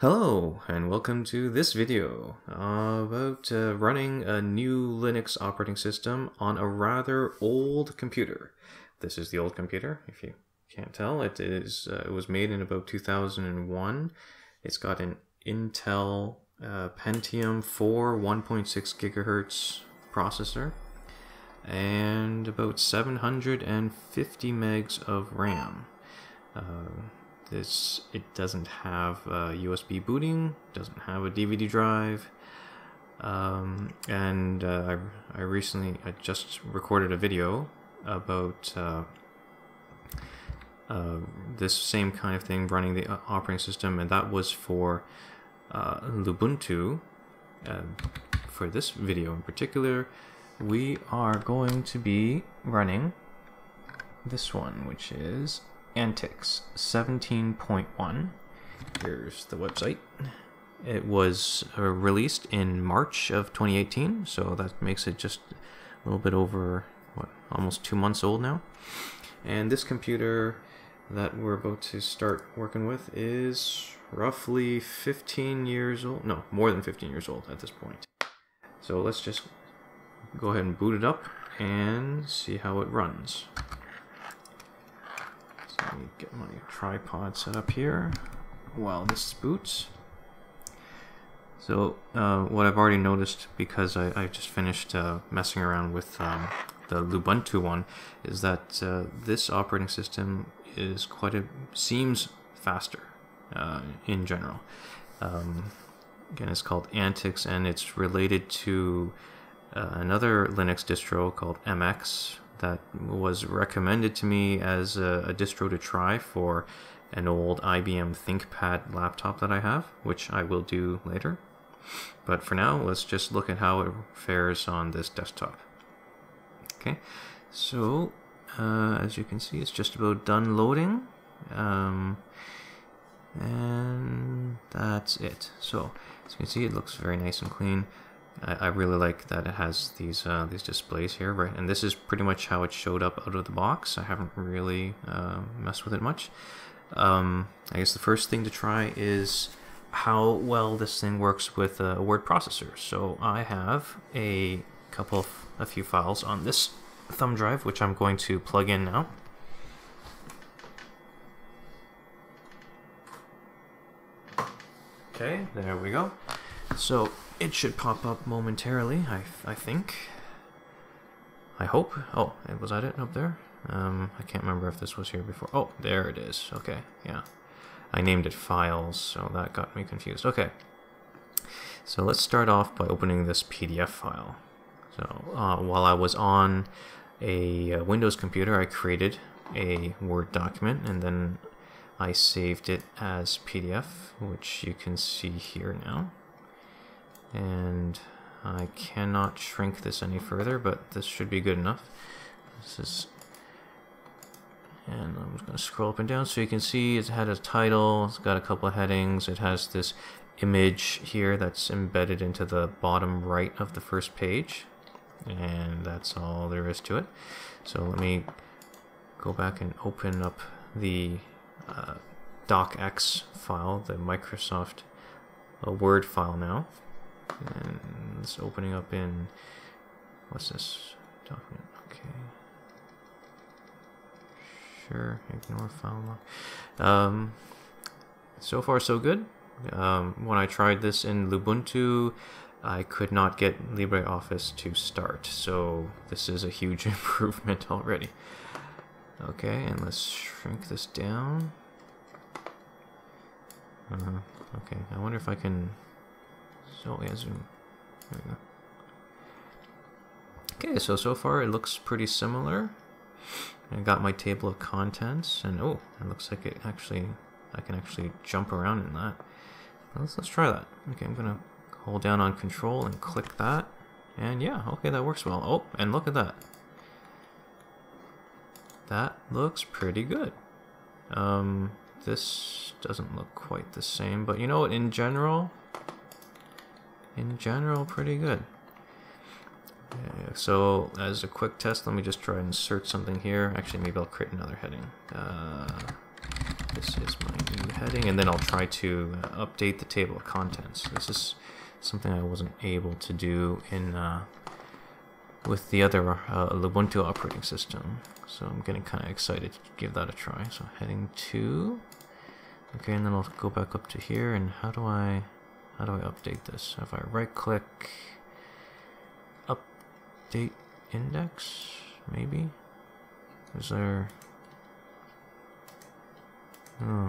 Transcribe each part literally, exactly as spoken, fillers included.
Hello, and welcome to this video about uh, running a new Linux operating system on a rather old computer. This is the old computer, if you can't tell. It is. Uh, it was made in about two thousand one. It's got an Intel uh, Pentium four one point six gigahertz processor and about seven hundred fifty megs of RAM. Uh, This, it doesn't have uh, U S B booting, doesn't have a D V D drive, um, and uh, I, I recently, I just recorded a video about uh, uh, this same kind of thing, running the operating system, and that was for uh, Lubuntu. Uh, for this video in particular, we are going to be running this one, which is antiX seventeen point one. Here's the website. It was uh, released in March of twenty eighteen, so that makes it just a little bit over, what, almost two months old now. And this computer that we're about to start working with is roughly fifteen years old. No, more than fifteen years old at this point. So let's just go ahead and boot it up and see how it runs. Let me get my tripod set up here while this boots. So uh, what I've already noticed, because I, I just finished uh, messing around with um, the Lubuntu one, is that uh, this operating system is quite a seems faster uh, in general. Um, again, it's called antiX, and it's related to uh, another Linux distro called M X. That was recommended to me as a, a distro to try for an old I B M ThinkPad laptop that I have, which I will do later. But for now, let's just look at how it fares on this desktop. Okay, so uh, as you can see, it's just about done loading, um, and that's it. So as you can see, it looks very nice and clean. I really like that it has these uh, these displays here, right? And this is pretty much how it showed up out of the box. I haven't really uh, messed with it much. Um, I guess the first thing to try is how well this thing works with a word processor. So I have a couple of a few files on this thumb drive, which I'm going to plug in now. Okay, there we go. So it should pop up momentarily, I, I think. I hope. Oh, was that it up there? Um, I can't remember if this was here before. Oh, there it is. Okay, yeah. I named it Files, so that got me confused. Okay. So let's start off by opening this P D F file. So uh, while I was on a Windows computer, I created a Word document, and then I saved it as P D F, which you can see here now. And I cannot shrink this any further, but this should be good enough. This is, and I'm just going to scroll up and down so you can see it had a title, it's got a couple of headings, it has this image here that's embedded into the bottom right of the first page, and that's all there is to it. So let me go back and open up the uh, docx file, the Microsoft uh, Word file now. And it's opening up in, what's this document? Okay. Sure, ignore file log. Um, so far so good. Um, when I tried this in Lubuntu, I could not get LibreOffice to start. So this is a huge improvement already. Okay, and let's shrink this down. Uh-huh. Okay, I wonder if I can... So yeah, zoom. There we go. Okay, so so far it looks pretty similar. I got my table of contents, and oh, it looks like it actually, I can actually jump around in that. Let's let's try that. Okay, I'm gonna hold down on Control and click that, and yeah, okay, that works well. Oh, and look at that. That looks pretty good. Um, this doesn't look quite the same, but you know what? In general. In general, pretty good. Yeah, so as a quick test, let me just try and insert something here. Actually, maybe I'll create another heading. Uh, This is my new heading, and then I'll try to update the table of contents. This is something I wasn't able to do in uh, with the other uh, Lubuntu operating system, so I'm getting kind of excited to give that a try. So heading two, okay, and then I'll go back up to here. And how do I how do I update this? So if I right-click, update index, maybe. Is there? Hmm.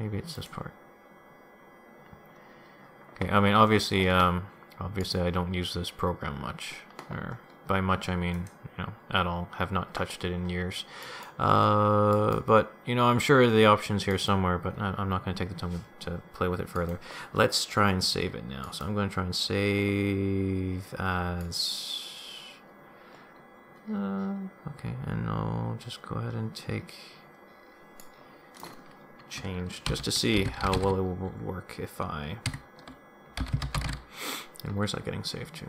Maybe it's this part. Okay. I mean, obviously, um, obviously, I don't use this program much, or by much I mean, you know, at all. Have not touched it in years. Uh, but you know, I'm sure the options here somewhere. But I'm not going to take the time to play with it further. Let's try and save it now. So I'm going to try and save as. Uh, okay, and I'll just go ahead and take change just to see how well it will work if I. And where's that getting saved to?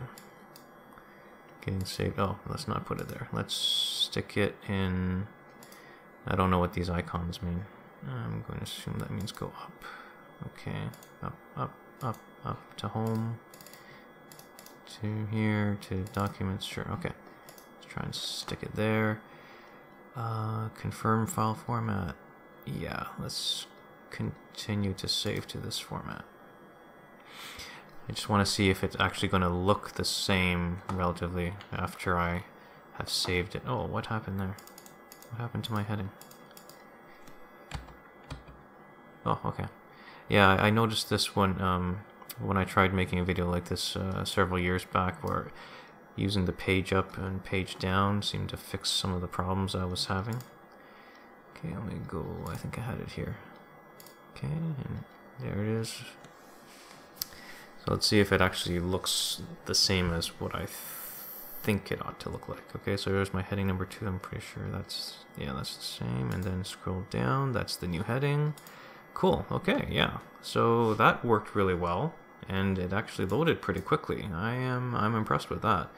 Getting saved. Oh, let's not put it there. Let's stick it in. I don't know what these icons mean. I'm going to assume that means go up. Okay, up, up, up, up to home. To here to documents. Sure. Okay. Let's try and stick it there. Uh, confirm file format. Yeah, let's continue to save to this format. I just want to see if it's actually going to look the same relatively after I have saved it. Oh, what happened there? What happened to my heading? Oh, okay. Yeah, I noticed this one um, when I tried making a video like this uh, several years back, where using the page up and page down seemed to fix some of the problems I was having. Okay, let me go. I think I had it here. Okay, and there it is. So let's see if it actually looks the same as what I th think it ought to look like. Okay, so here's my heading number two. I'm pretty sure that's, yeah, that's the same. And then scroll down. That's the new heading. Cool. Okay, yeah. So that worked really well, and it actually loaded pretty quickly. I am, I'm impressed with that.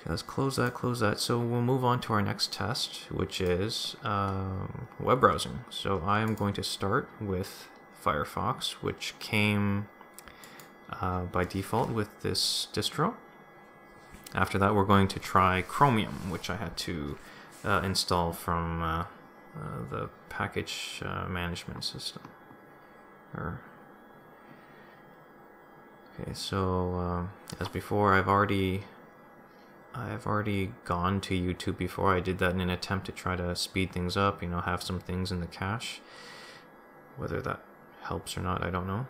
Okay, let's close that, close that. So we'll move on to our next test, which is um, web browsing. So I am going to start with Firefox, which came uh, by default with this distro. After that, we're going to try Chromium, which I had to uh, install from uh, uh, the package uh, management system. Or okay, so um, as before, I've already I've already gone to YouTube before. I did that in an attempt to try to speed things up, you know, have some things in the cache. Whether that helps or not, I don't know.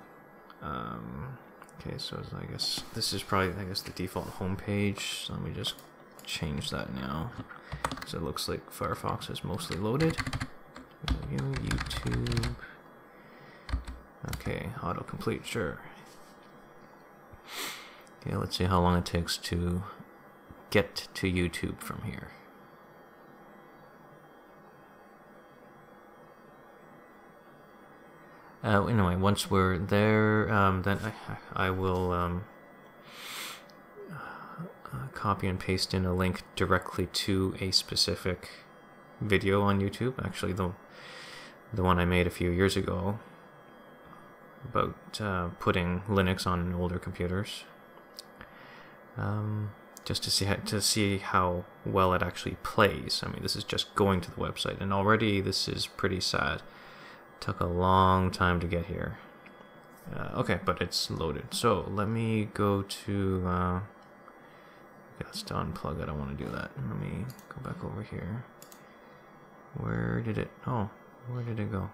Um, okay, so I guess this is probably, I guess, the default homepage. So let me just change that now, because it looks like Firefox is mostly loaded. YouTube. Okay, autocomplete, sure. Okay, let's see how long it takes to get to YouTube from here. Uh, anyway, once we're there, um, then I, I will um, uh, copy and paste in a link directly to a specific video on YouTube. Actually, the the one I made a few years ago about uh, putting Linux on older computers. Um, just to see how, to see how well it actually plays. I mean, this is just going to the website, and already this is pretty sad. It took a long time to get here. Uh, okay, but it's loaded. So let me go to. Uh, that's to unplug. I don't want to do that. Let me go back over here. Where did it? Oh, where did it go?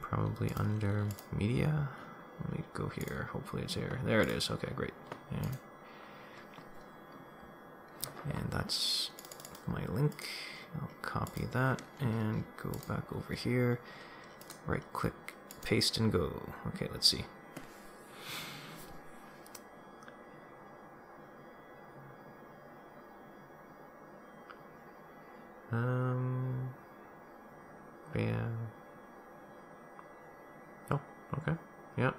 Probably under media. Let me go here. Hopefully it's here. There it is. Okay, great. Yeah. And that's my link. I'll copy that and go back over here. Right click, paste and go. Okay, let's see. Um, yeah. Oh, okay. Yep.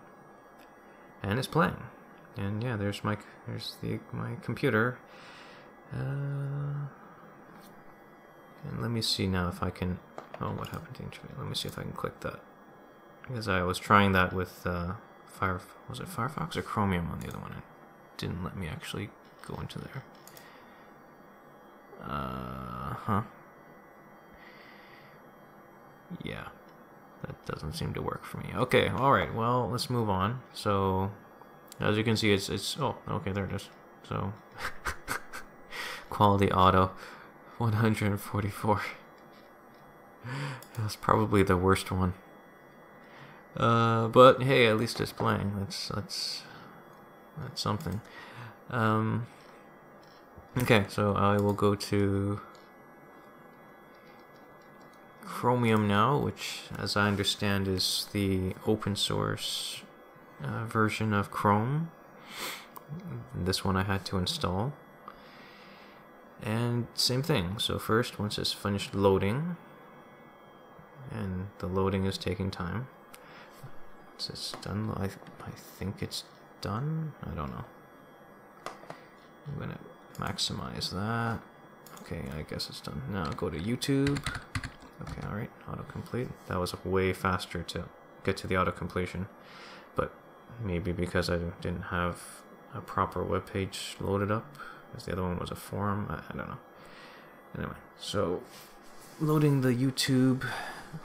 And it's playing. And yeah, there's my there's the my computer. Uh, and let me see now if I can Oh, what happened to internet? Let me see if I can click that. Because I was trying that with uh, Fire, was it Firefox or Chromium on the other one? It didn't let me actually go into there. Uh huh. Yeah, that doesn't seem to work for me. Okay, all right. Well, let's move on. So, as you can see, it's it's oh okay, there it is. So, quality auto, one hundred forty-four. That's probably the worst one. Uh, but hey, at least it's playing. That's that's that's something. Um, okay, so I will go to Chromium now, which, as I understand, is the open source uh, version of Chrome. This one I had to install. And same thing. So first, once it's finished loading, and the loading is taking time. Is this done? I, th I think it's done. I don't know. I'm gonna maximize that. Okay, I guess it's done. Now go to YouTube. Okay, alright, autocomplete. That was way faster to get to the autocompletion, but maybe because I didn't have a proper web page loaded up, because the other one was a forum. I, I don't know. Anyway, so loading the YouTube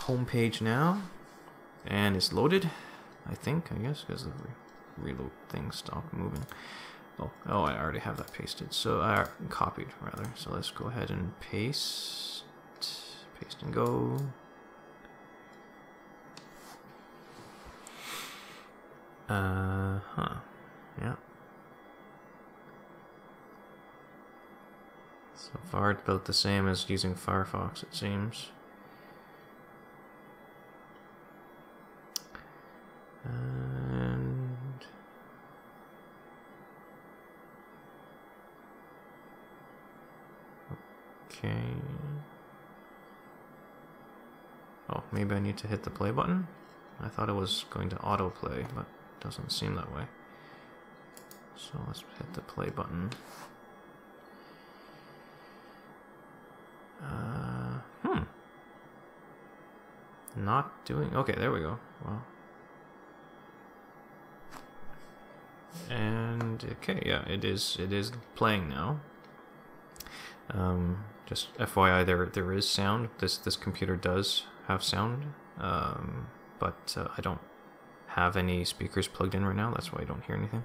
homepage now, and it's loaded. I think, I guess, because the re reload thing stopped moving. Oh, oh, I already have that pasted. So I uh, copied rather. So let's go ahead and paste, paste and go. Uh huh. Yeah. So far, it's about the same as using Firefox, it seems. And okay. Oh, maybe I need to hit the play button. I thought it was going to autoplay, but it doesn't seem that way. So let's hit the play button. Uh, hmm. Not doing. Okay, there we go. Well. And okay, yeah, it is. It is playing now. Um, just F Y I, there there is sound. This this computer does have sound, um, but uh, I don't have any speakers plugged in right now. That's why I don't hear anything.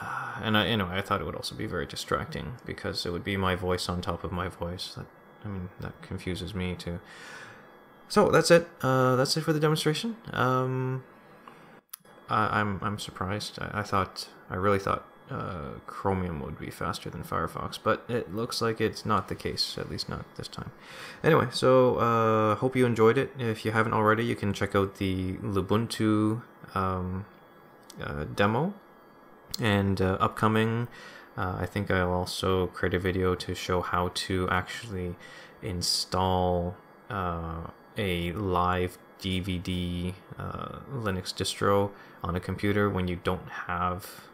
Uh, and I, anyway, I thought it would also be very distracting because it would be my voice on top of my voice. That, I mean, that confuses me too. So that's it. Uh, that's it for the demonstration. Um, I, I'm I'm surprised. I, I thought I really thought uh, Chromium would be faster than Firefox, but it looks like it's not the case. At least not this time. Anyway, so uh, hope you enjoyed it. If you haven't already, you can check out the Lubuntu um, uh, demo. And uh, upcoming, uh, I think I'll also create a video to show how to actually install uh, a live D V D uh, Linux distro on a computer when you don't have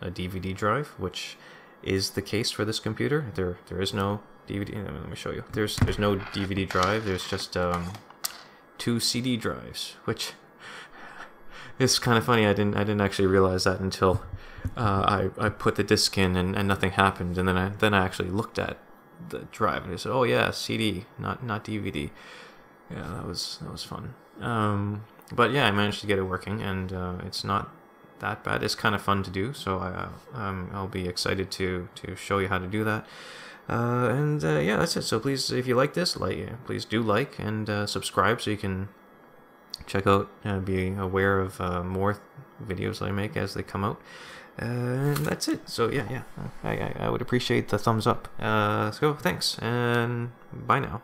a D V D drive, which is the case for this computer. There, there is no D V D. Let me show you. There's, there's no D V D drive. There's just um, two C D drives, which is kind of funny. I didn't, I didn't actually realize that until. Uh, I, I put the disc in and, and nothing happened, and then I then I actually looked at the drive and I said, oh yeah, C D, not not D V D. Yeah, that was that was fun. Um, but yeah, I managed to get it working, and uh, it's not that bad. It's kind of fun to do, so I um, I'll be excited to to show you how to do that. Uh, and uh, yeah, that's it. So please, if you like this, like yeah, please do like and uh, subscribe so you can check out and be aware of uh, more videos I make as they come out. And uh, that's it. So yeah, yeah, I, I, I would appreciate the thumbs up. Uh, so thanks, and bye now.